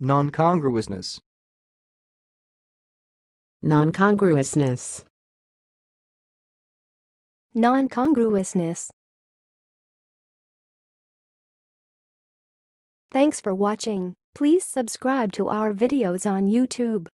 Noncongruousness. Noncongruousness. Noncongruousness. Thanks for watching. Please subscribe to our videos on YouTube.